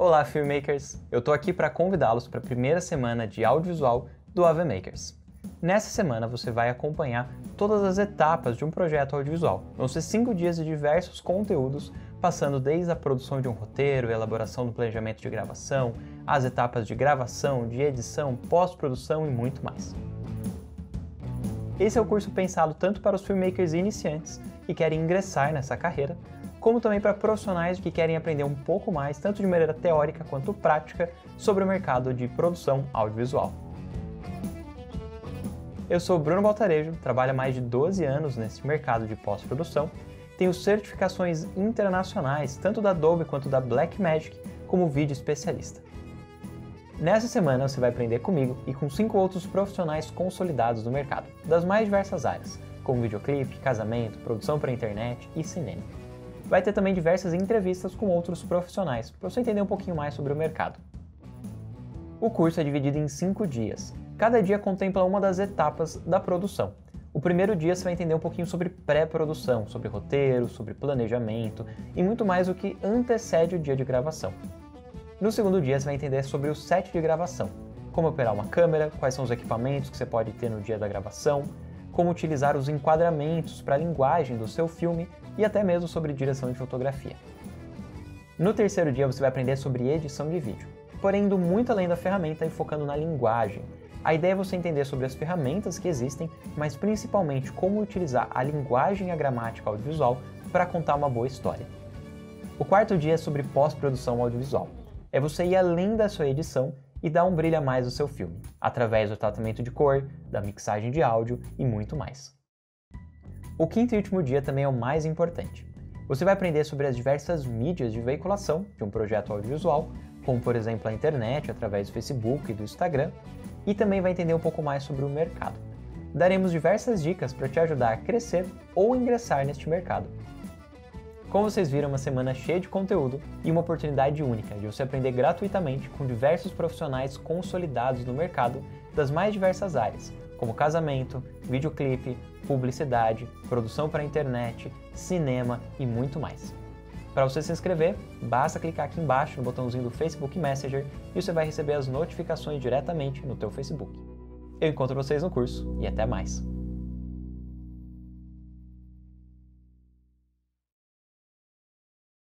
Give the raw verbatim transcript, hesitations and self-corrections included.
Olá, filmmakers! Eu tô aqui para convidá-los para a primeira semana de audiovisual do AvMakers. Nessa semana você vai acompanhar todas as etapas de um projeto audiovisual. Vão ser cinco dias de diversos conteúdos, passando desde a produção de um roteiro, elaboração do planejamento de gravação, as etapas de gravação, de edição, pós-produção e muito mais. Esse é o curso pensado tanto para os filmmakers iniciantes que querem ingressar nessa carreira, como também para profissionais que querem aprender um pouco mais, tanto de maneira teórica quanto prática, sobre o mercado de produção audiovisual. Eu sou Bruno Baltarejo, trabalho há mais de doze anos nesse mercado de pós-produção, tenho certificações internacionais, tanto da Adobe quanto da Blackmagic, como vídeo especialista. Nessa semana você vai aprender comigo e com cinco outros profissionais consolidados no mercado, das mais diversas áreas, como videoclipe, casamento, produção para internet e cinema. Vai ter também diversas entrevistas com outros profissionais, para você entender um pouquinho mais sobre o mercado. O curso é dividido em cinco dias. Cada dia contempla uma das etapas da produção. O primeiro dia você vai entender um pouquinho sobre pré-produção, sobre roteiro, sobre planejamento e muito mais o que antecede o dia de gravação. No segundo dia você vai entender sobre o set de gravação, como operar uma câmera, quais são os equipamentos que você pode ter no dia da gravação, como utilizar os enquadramentos para a linguagem do seu filme e até mesmo sobre direção de fotografia. No terceiro dia você vai aprender sobre edição de vídeo, porém indo muito além da ferramenta e focando na linguagem. A ideia é você entender sobre as ferramentas que existem, mas principalmente como utilizar a linguagem e a gramática audiovisual para contar uma boa história. O quarto dia é sobre pós-produção audiovisual. É você ir além da sua edição e dar um brilho a mais ao seu filme, através do tratamento de cor, da mixagem de áudio e muito mais. O quinto e último dia também é o mais importante. Você vai aprender sobre as diversas mídias de veiculação de um projeto audiovisual, como por exemplo a internet, através do Facebook e do Instagram, e também vai entender um pouco mais sobre o mercado. Daremos diversas dicas para te ajudar a crescer ou ingressar neste mercado. Como vocês viram, uma semana cheia de conteúdo e uma oportunidade única de você aprender gratuitamente com diversos profissionais consolidados no mercado das mais diversas áreas, como casamento, videoclipe, publicidade, produção para a internet, cinema e muito mais. Para você se inscrever, basta clicar aqui embaixo no botãozinho do Facebook Messenger e você vai receber as notificações diretamente no teu Facebook. Eu encontro vocês no curso e até mais!